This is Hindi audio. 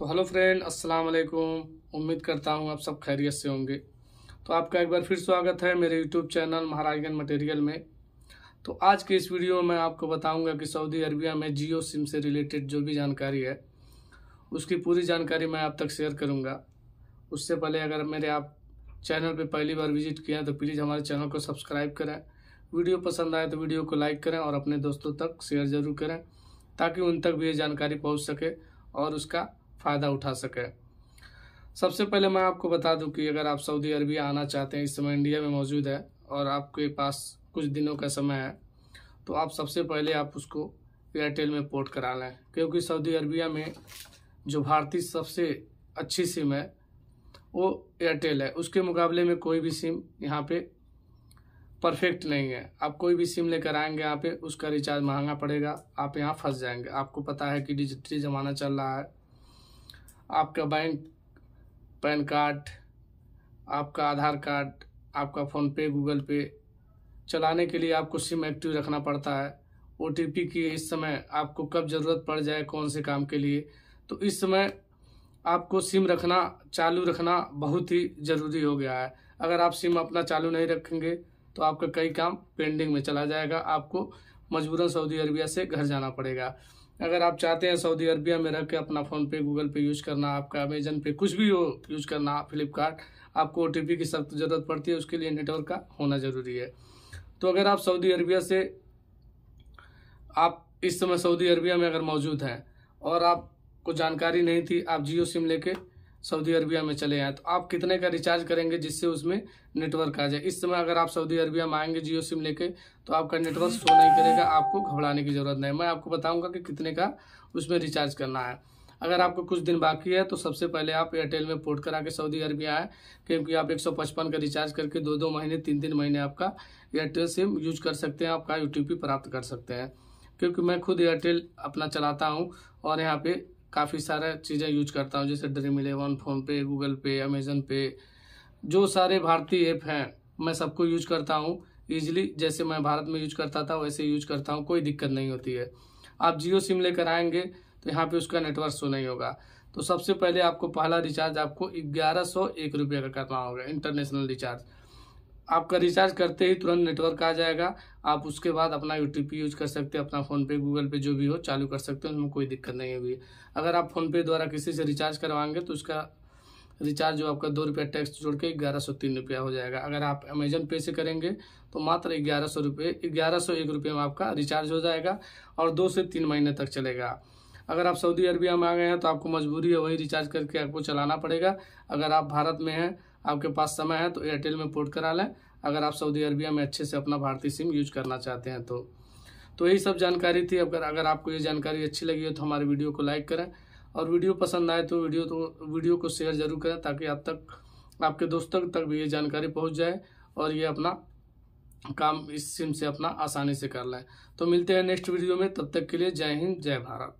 तो हेलो फ्रेंड, अस्सलाम वालेकुम। उम्मीद करता हूँ आप सब खैरियत से होंगे। तो आपका एक बार फिर स्वागत है मेरे यूट्यूब चैनल महाराजगंज मटेरियल में। तो आज के इस वीडियो में मैं आपको बताऊँगा कि सऊदी अरबिया में जियो सिम से रिलेटेड जो भी जानकारी है उसकी पूरी जानकारी मैं आप तक शेयर करूँगा। उससे पहले अगर मेरे आप चैनल पर पहली बार विजिट किया तो प्लीज़ हमारे चैनल को सब्सक्राइब करें, वीडियो पसंद आए तो वीडियो को लाइक करें और अपने दोस्तों तक शेयर ज़रूर करें ताकि उन तक भी ये जानकारी पहुंच सके और उसका फ़ायदा उठा सके। सबसे पहले मैं आपको बता दूं कि अगर आप सऊदी अरबिया आना चाहते हैं, इस समय इंडिया में मौजूद है और आपके पास कुछ दिनों का समय है, तो आप सबसे पहले आप उसको एयरटेल में पोर्ट करा लें, क्योंकि सऊदी अरबिया में जो भारतीय सबसे अच्छी सिम है वो एयरटेल है। उसके मुकाबले में कोई भी सिम यहाँ पर परफेक्ट नहीं है। आप कोई भी सिम लेकर आएंगे यहाँ पे, उसका रिचार्ज महंगा पड़ेगा, आप यहाँ फंस जाएंगे। आपको पता है कि डिजिटली ज़माना चल रहा है। आपका बैंक, पैन कार्ड, आपका आधार कार्ड, आपका फ़ोन पे, गूगल पे चलाने के लिए आपको सिम एक्टिव रखना पड़ता है। OTP की इस समय आपको कब ज़रूरत पड़ जाए, कौन से काम के लिए, तो इस समय आपको सिम रखना, चालू रखना बहुत ही ज़रूरी हो गया है। अगर आप सिम अपना चालू नहीं रखेंगे तो आपका कई काम पेंडिंग में चला जाएगा, आपको मजबूरन सऊदी अरबिया से घर जाना पड़ेगा। अगर आप चाहते हैं सऊदी अरबिया में रह के अपना फ़ोन पे, गूगल पे यूज़ करना, आपका अमेज़न पे कुछ भी हो यूज़ करना, फ़्लिपकार्ट, आपको OTP की सख्त ज़रूरत पड़ती है। उसके लिए नेटवर्क का होना ज़रूरी है। तो अगर आप सऊदी अरबिया से, आप इस समय सऊदी अरबिया में अगर मौजूद हैं और आपको जानकारी नहीं थी, आप जियो सिम लेके सऊदी अरबिया में चले आए, तो आप कितने का रिचार्ज करेंगे जिससे उसमें नेटवर्क आ जाए। इस समय अगर आप सऊदी अरबिया में आएंगे जियो सिम लेके तो आपका नेटवर्क शो नहीं करेगा, आपको घबराने की ज़रूरत नहीं। मैं आपको बताऊंगा कि कितने का उसमें रिचार्ज करना है। अगर आपको कुछ दिन बाकी है तो सबसे पहले आप एयरटेल में पोर्ट करा के सऊदी अरबिया आए, क्योंकि आप 155 का रिचार्ज करके 2-2 महीने, 3-3 महीने आपका एयरटेल सिम यूज कर सकते हैं, आपका OTP प्राप्त कर सकते हैं। क्योंकि मैं खुद एयरटेल अपना चलाता हूँ और यहाँ पर काफ़ी सारा चीज़ें यूज करता हूँ, जैसे ड्रीम 11, फ़ोन पे, गूगल पे, अमेज़न पे, जो सारे भारतीय ऐप हैं मैं सबको यूज करता हूँ ईजिली। जैसे मैं भारत में यूज करता था वैसे यूज करता हूँ, कोई दिक्कत नहीं होती है। आप जियो सिम लेकर आएंगे तो यहाँ पे उसका नेटवर्क शो नहीं होगा। तो सबसे पहले आपको पहला रिचार्ज आपको 1101 रुपये का करना होगा, इंटरनेशनल रिचार्ज। आपका रिचार्ज करते ही तुरंत नेटवर्क आ जाएगा। आप उसके बाद अपना OTP यूज कर सकते हैं, अपना फ़ोन पे, गूगल पे जो भी हो चालू कर सकते हैं, उसमें कोई दिक्कत नहीं होगी। अगर आप फ़ोन पे द्वारा किसी से रिचार्ज करवाएंगे तो उसका रिचार्ज जो आपका 2 रुपया टैक्स जोड़ के 1103 रुपया हो जाएगा। अगर आप अमेज़न पे से करेंगे तो मात्र 1101 रुपये में आपका रिचार्ज हो जाएगा और 2 से 3 महीने तक चलेगा। अगर आप सऊदी अरबिया में आ गए हैं तो आपको मजबूरी है, वही रिचार्ज करके आपको चलाना पड़ेगा। अगर आप भारत में हैं, आपके पास समय है तो एयरटेल में पोर्ट करा लें, अगर आप सऊदी अरबिया में अच्छे से अपना भारतीय सिम यूज करना चाहते हैं। तो यही सब जानकारी थी। अगर आपको ये जानकारी अच्छी लगी हो तो हमारे वीडियो को लाइक करें और वीडियो पसंद आए तो वीडियो को शेयर ज़रूर करें ताकि आप तक, आपके दोस्तों तक भी ये जानकारी पहुँच जाए और ये अपना काम इस सिम से अपना आसानी से कर लें। तो मिलते हैं नेक्स्ट वीडियो में, तब तक के लिए जय हिंद, जय भारत।